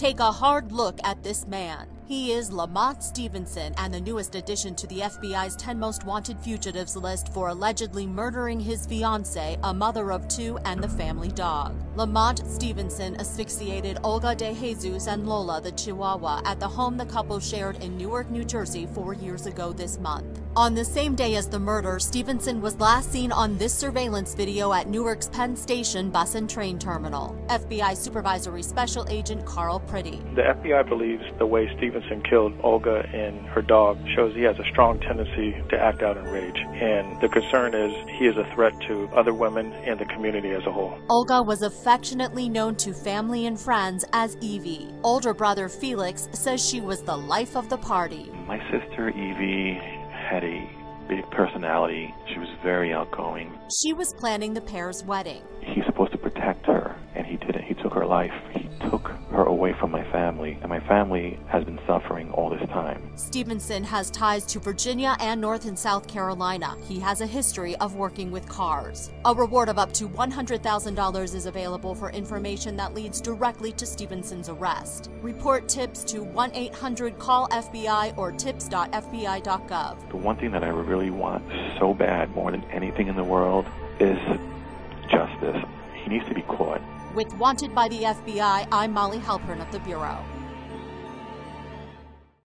Take a hard look at this man. He is Lamont Stephenson and the newest addition to the FBI's 10 Most Wanted Fugitives list for allegedly murdering his fiancée, a mother of two, and the family dog. Lamont Stephenson asphyxiated Olga De Jesus and Lola the Chihuahua at the home the couple shared in Newark, New Jersey 4 years ago this month. On the same day as the murder, Stephenson was last seen on this surveillance video at Newark's Penn Station bus and train terminal. FBI Supervisory Special Agent Carl Pretty. The FBI believes the way Stephenson killed Olga and her dog shows he has a strong tendency to act out in rage, and the concern is he is a threat to other women and the community as a whole. Olga was affectionately known to family and friends as Evie. Older brother Felix says she was the life of the party. My sister Evie had a big personality. She was very outgoing. She was planning the pair's wedding. He's supposed to protect her, and he didn't. He took her life. He took her away from my family, and my family has been suffering all this time. Stephenson has ties to Virginia and North and South Carolina. He has a history of working with cars. A reward of up to $100,000 is available for information that leads directly to Stephenson's arrest. Report tips to 1-800-CALL-FBI or tips.fbi.gov. The one thing that I really want so bad, more than anything in the world, is justice. He needs to be caught. With Wanted by the FBI, I'm Molly Halpern of the Bureau.